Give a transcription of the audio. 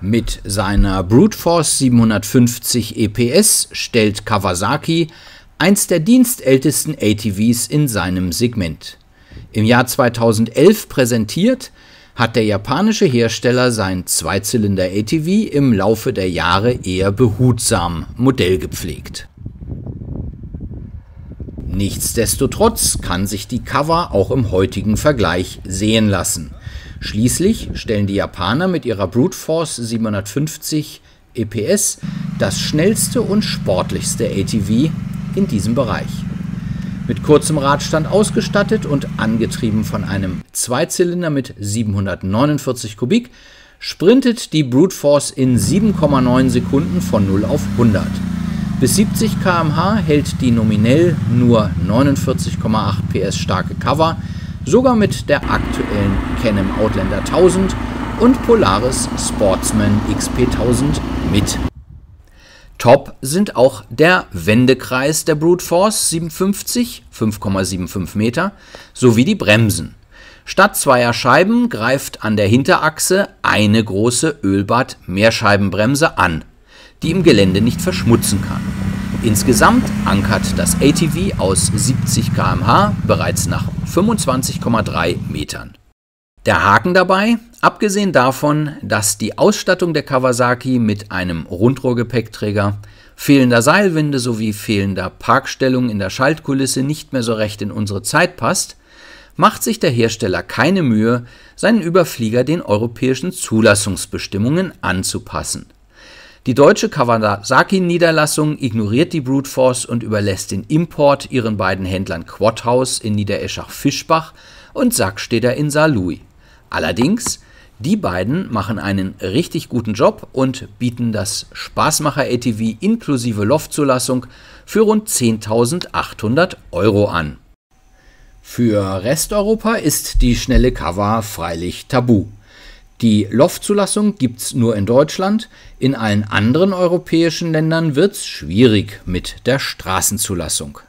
Mit seiner Brute Force 750 EPS stellt Kawasaki eins der dienstältesten ATVs in seinem Segment. Im Jahr 2011 präsentiert, hat der japanische Hersteller sein Zweizylinder-ATV im Laufe der Jahre eher behutsam modellgepflegt. Nichtsdestotrotz kann sich die Kawa auch im heutigen Vergleich sehen lassen. Schließlich stellen die Japaner mit ihrer Brute Force 750 EPS das schnellste und sportlichste ATV in diesem Bereich. Mit kurzem Radstand ausgestattet und angetrieben von einem Zweizylinder mit 749 Kubik, sprintet die Brute Force in 7,9 Sekunden von 0 auf 100. Bis 70 km/h hält die nominell nur 49,8 PS starke Kawa sogar mit der aktuellen Can-Am Outlander 1000 und Polaris Sportsman XP 1000 mit. Top sind auch der Wendekreis der Brute Force 750, 5,75 Meter, sowie die Bremsen. Statt zweier Scheiben greift an der Hinterachse eine große Ölbad-Mehrscheibenbremse an, die im Gelände nicht verschmutzen kann. Insgesamt ankert das ATV aus 70 km/h bereits nach 25,3 Metern. Der Haken dabei? Abgesehen davon, dass die Ausstattung der Kawasaki mit einem Rundrohrgepäckträger, fehlender Seilwinde sowie fehlender Parkstellung in der Schaltkulisse nicht mehr so recht in unsere Zeit passt, macht sich der Hersteller keine Mühe, seinen Überflieger den europäischen Zulassungsbestimmungen anzupassen. Die deutsche Kawasaki-Niederlassung ignoriert die Brute Force und überlässt den Import ihren beiden Händlern Quadhaus in Niedereschach-Fischbach und Sacksteder in Saarlouis. Allerdings, die beiden machen einen richtig guten Job und bieten das Spaßmacher-ATV inklusive Loftzulassung für rund 10.800 € an. Für Resteuropa ist die schnelle Kawa freilich tabu. Die Loftzulassung gibt's nur in Deutschland, in allen anderen europäischen Ländern wird's schwierig mit der Straßenzulassung.